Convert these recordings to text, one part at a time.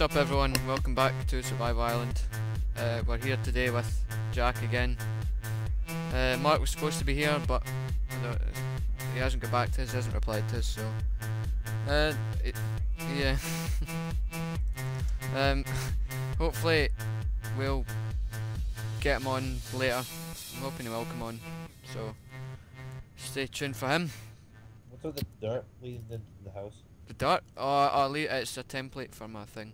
What's up, everyone? Welcome back to Survival Island. We're here today with Jack again. Mark was supposed to be here, but he hasn't got back to us, he hasn't replied to us, so... yeah. Hopefully we'll get him on later. I'm hoping he will come on, so stay tuned for him. What's with the dirt leading into the house? The dirt? Oh, it's a template for my thing.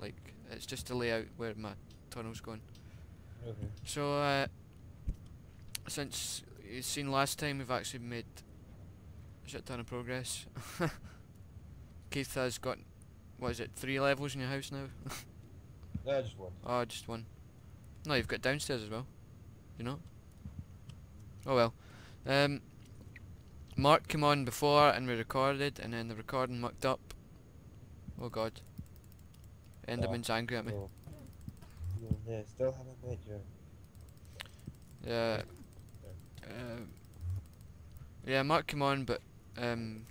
Like, it's just to lay out where my tunnel's going. Okay. So, since you've seen last time, we've actually made a shit ton of progress. Keith has got, what is it, 3 levels in your house now? No, just one. Oh, just one. No, you've got downstairs as well. You know? Oh well. Mark came on before and we recorded, and then the recording mucked up. Oh god. Enderman's angry at me. No, still haven't made your... Yeah. Yeah, Mark came on, but... Really?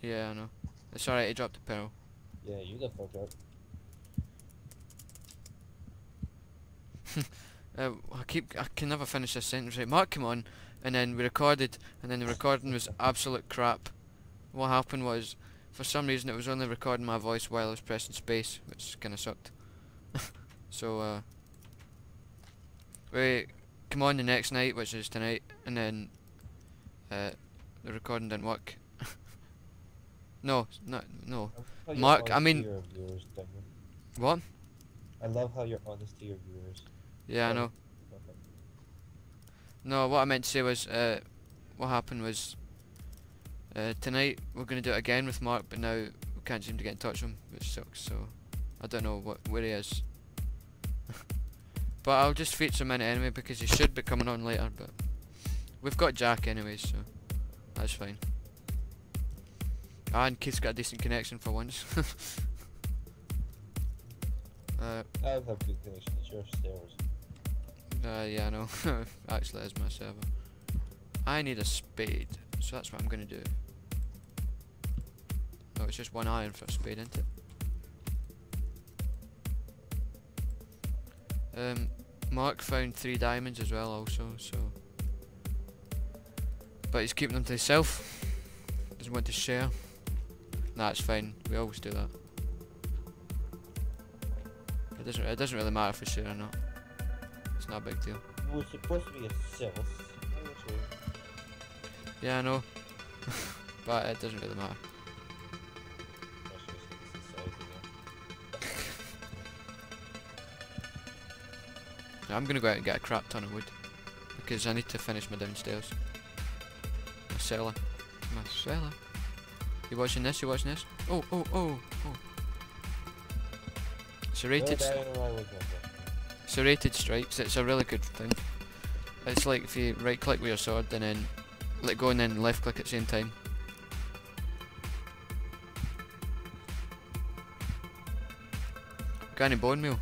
Yeah, I know. It's alright, he dropped a pearl. Yeah, you got fucked up. I can never finish this sentence right. Mark came on, and then we recorded, and then the recording was absolute crap. What happened was, for some reason, it was only recording my voice while I was pressing space, which kind of sucked. So, we came on the next night, which is tonight, and then the recording didn't work. No. Mark, I mean, viewers, what? I love how you're honest to your viewers. Yeah, I know. No, what I meant to say was, what happened was, tonight we're going to do it again with Mark, but now we can't seem to get in touch with him, which sucks, so I don't know where he is. But I'll just feature him in it anyway, because he should be coming on later, but we've got Jack anyway, so that's fine. And Keith's got a decent connection for once. I have a good connection, it's your stairs. Yeah, I know. Actually, that's my server. I need a spade, so that's what I'm gonna do. Oh, it's just 1 iron for a spade, isn't it? Mark found 3 diamonds as well, also. So, but he's keeping them to himself. Doesn't want to share. Nah, it's fine. We always do that. It doesn't really matter if we share or not. It's not a big deal. Well, it's supposed to be a self. Yeah, I know. But it doesn't really matter. Now, I'm gonna go out and get a crap ton of wood because I need to finish my downstairs. My cellar. My cellar. You watching this? You watching this? Oh. Serrated Stripes, it's a really good thing. It's like if you right click with your sword and then let go and then left click at the same time. Got any bone meal?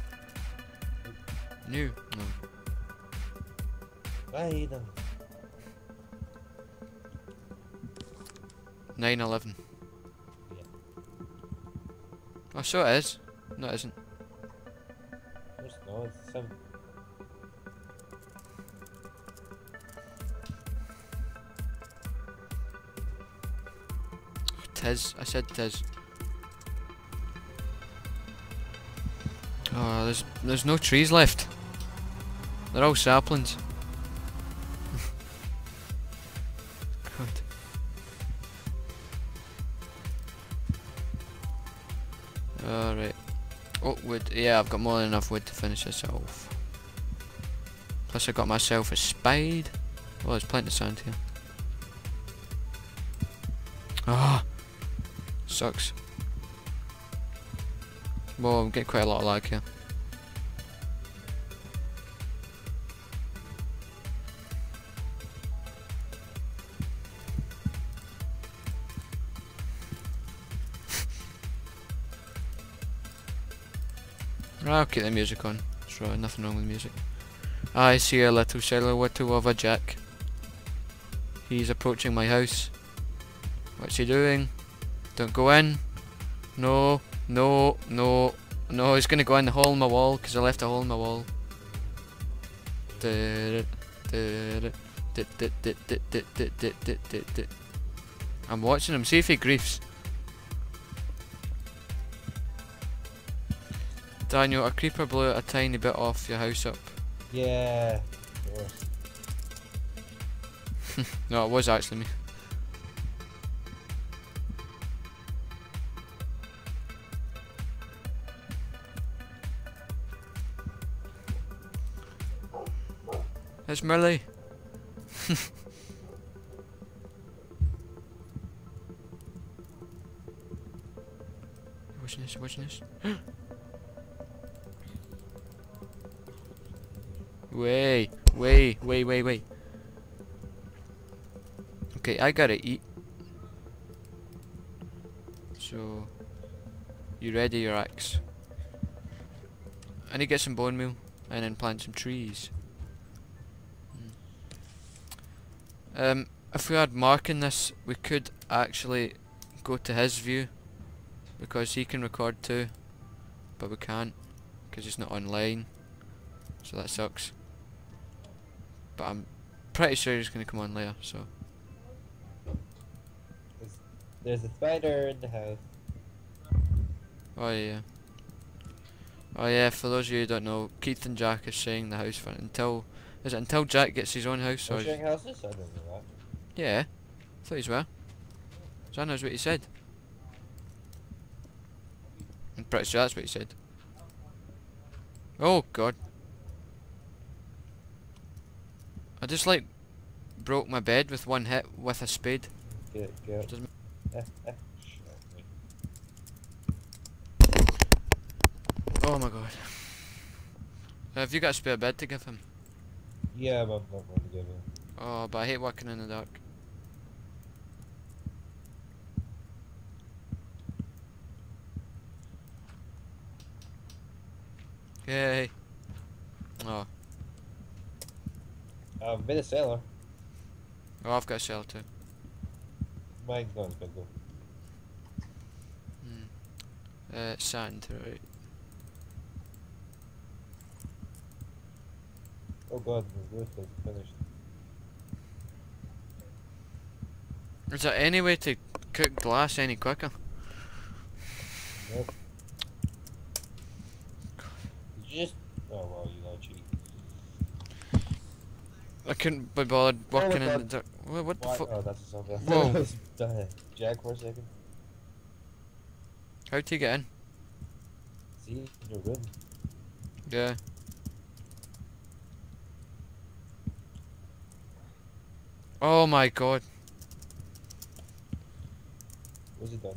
New? No. I eat them. 9:11. Yeah. Oh, so it is. No, it isn't. No, it's 7. Tiz. I said tiz. Oh, there's no trees left. They're all saplings. God. Alright. Oh, wood. Yeah, I've got more than enough wood to finish this off. Plus I got myself a spade. Oh, there's plenty of sand here. Ah, sucks. Whoa, I'm getting quite a lot of lag here. I'll keep the music on, so nothing wrong with music. I see a little silhouette of a jack. He's approaching my house. What's he doing? Don't go in. No, no, no, no. He's gonna go in the hole in my wall because I left a hole in my wall. I'm watching him. See if he griefs. Daniel, a creeper blew a tiny bit off your house up. Yeah. No, it was actually me. It's Merly. Watching this, watching this. Way, way, way, way, way. Okay, I gotta eat. So, you ready your axe? I need to get some bone meal and then plant some trees. If we had Mark in this, we could actually go to his view because he can record too, but we can't because he's not online, so that sucks. But I'm pretty sure he's gonna come on later, so. There's a spider in the house. Oh yeah. Oh yeah, for those of you who don't know, Keith and Jack are sharing the house for until... Is it until Jack gets his own house? Or sharing houses? I don't know that. Yeah. I thought he's well. So I knows what he said. I'm pretty sure that's what he said. Oh god. I just like... broke my bed with one hit with a spade. Get it, get it. Oh my god. Have you got a spare bed to give him? Yeah, but I'm not going to give him. Oh, but I hate working in the dark. Yay. Oh. I've been a sailor. Oh, I've got a sailor too. Mine's gone, but go. Sand, right. Oh god, the roof is finished. Is there any way to cook glass any quicker? Nope. Did you just... Oh well, you gotta cheat. I couldn't be bothered working in the dirt. What the fuck? Oh, that's a zombie. Whoa. Jack, for a second. How'd you get in? See, in the room. Yeah. Oh my god. What's he done?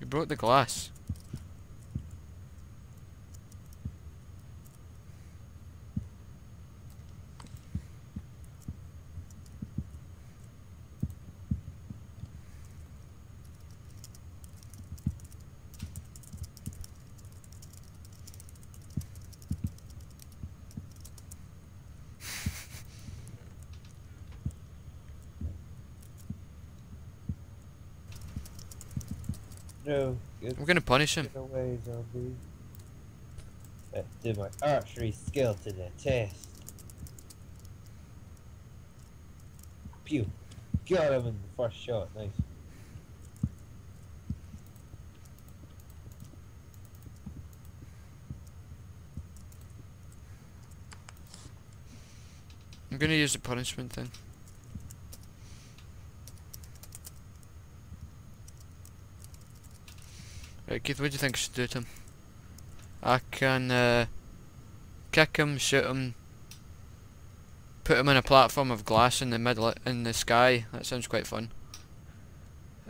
You broke the glass. No, we're gonna punish him. Get away, zombie. Let's do my archery skill to the test. Pew. Got him in the first shot, nice. I'm gonna use the punishment thing. Right, Keith, what do you think I should do to him? I can kick him, shoot him, put him in a platform of glass in the middle, in the sky. That sounds quite fun.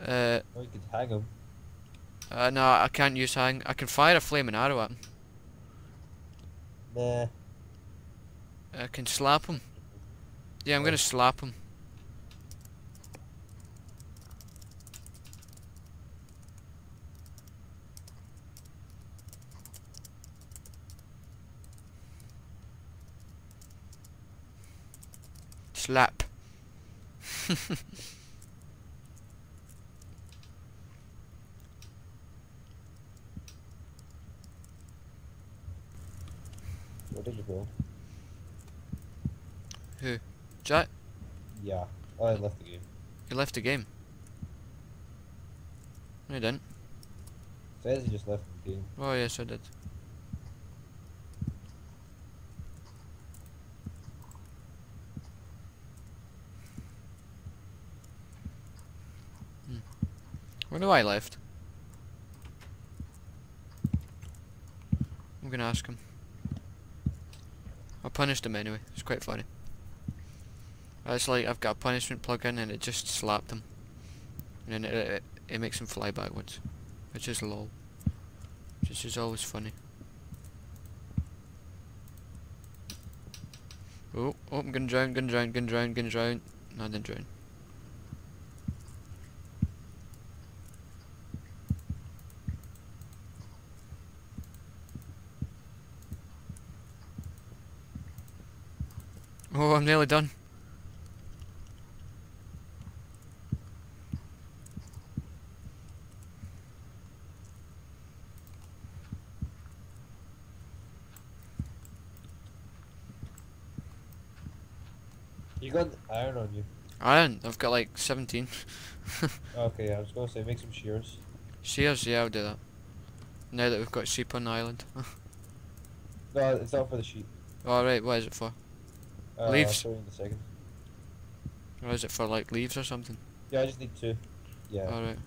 Or you could hang him. No, I can't use hang. I can fire a flaming arrow at him. Nah. I can slap him. Yeah, I'm gonna slap him. Slap. Where did you go? Who? Jack? Yeah. Oh, I left the game. You left the game? No, you didn't. Says he just left the game. Oh, yes, I did. Where do I left? I'm gonna ask him. I punished him anyway. It's quite funny. It's like I've got a punishment plug-in and it just slapped him. And then it makes him fly backwards. Which is lol. Which is always funny. Oh, I'm gonna drown. No, I didn't drown. Oh, I'm nearly done. You got iron on you. Iron? I've got like 17. Okay, I was gonna say make some shears. Shears? Yeah, I'll do that. Now that we've got sheep on the island. No, it's not for the sheep. Oh, right, what is it for? Leaves? In a second. Or is it for like leaves or something? Yeah, I just need two. Yeah. Alright.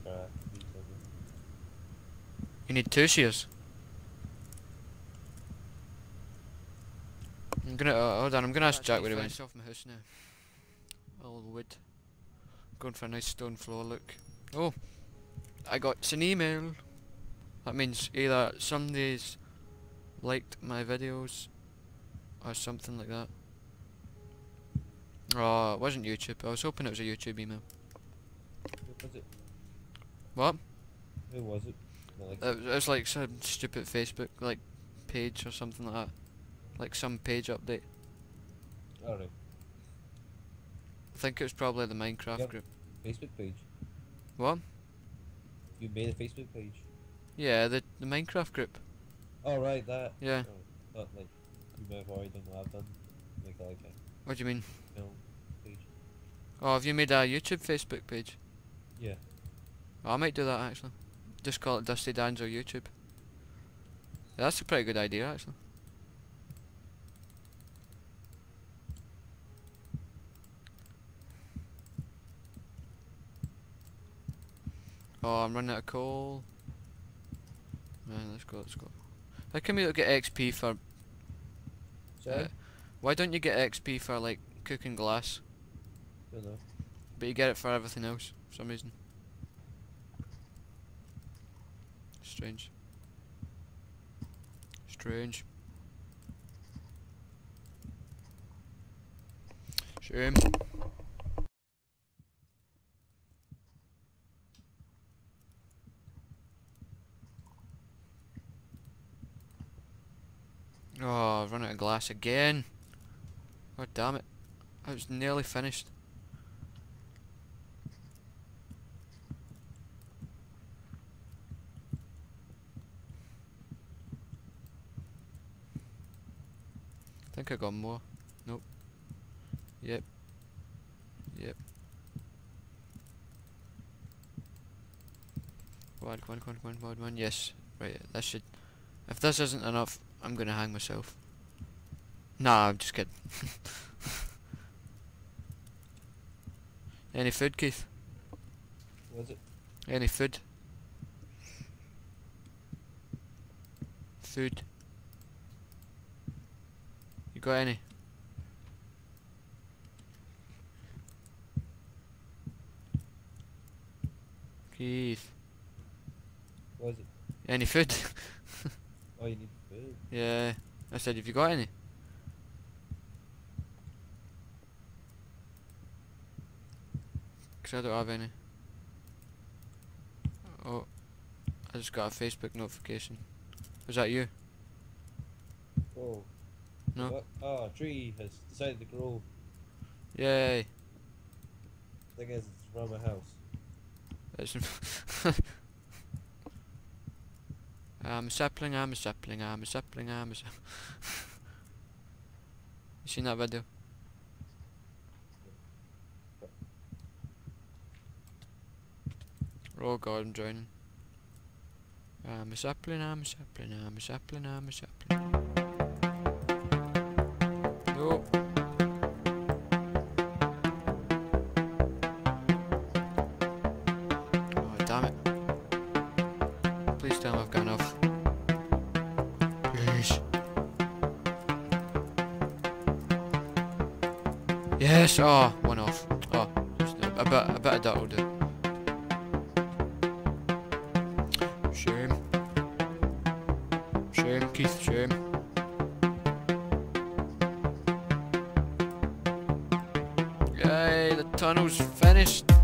You need two shears? I'm gonna, hold on, I'm gonna ask Jack where he went. Off my house now. All wood. Going for a nice stone floor look. Oh! I got an email! That means either somebody's liked my videos or something like that. Oh, it wasn't YouTube. I was hoping it was a YouTube email. Who was it? What? Who was it? It was like some stupid Facebook like page or something like that. Like some page update. Alright. I think it was probably the Minecraft group. Facebook page? What? You made a Facebook page? Yeah, the Minecraft group. Oh right, that. Yeah. Oh, but like, you may have already done what I've done. Like that again. What do you mean? No page. Oh, have you made a YouTube Facebook page? Yeah. Oh, I might do that actually. Just call it Dusty Dan's or YouTube. Yeah, that's a pretty good idea actually. Oh, I'm running out of coal. Right, let's go. How can we get XP for... Sorry? Why don't you get XP for like cooking glass? I don't know. But you get it for everything else for some reason. Strange. Strange. Shame. Oh, I've run out of glass again. God damn it. I was nearly finished. I think I got more. Nope. Yep. One. Yes. Right, that should... If this isn't enough, I'm gonna hang myself. Nah, I'm just kidding. Any food, Keith? Was it? Any food? Food. You got any? Keith. Was it? Any food? Oh, you need food. Yeah. I said, have you got any? I don't have any. Oh, I just got a Facebook notification. Was that you? Oh. No. Oh, a tree has decided to grow. Yay. thing is, it's from a house. I'm a sapling, I'm a sapling, I'm a sapling, I'm a sapling. You seen that video? Oh god, I'm drowning. I'm a sapling, I'm a sapling, I'm a sapling, I'm a sapling. No. Oh, damn it. Please tell me I've got enough. Please. Yes! Oh, one off. Oh, just a bit of that will do. Shame, Keith, shame. Yay, the tunnel's finished.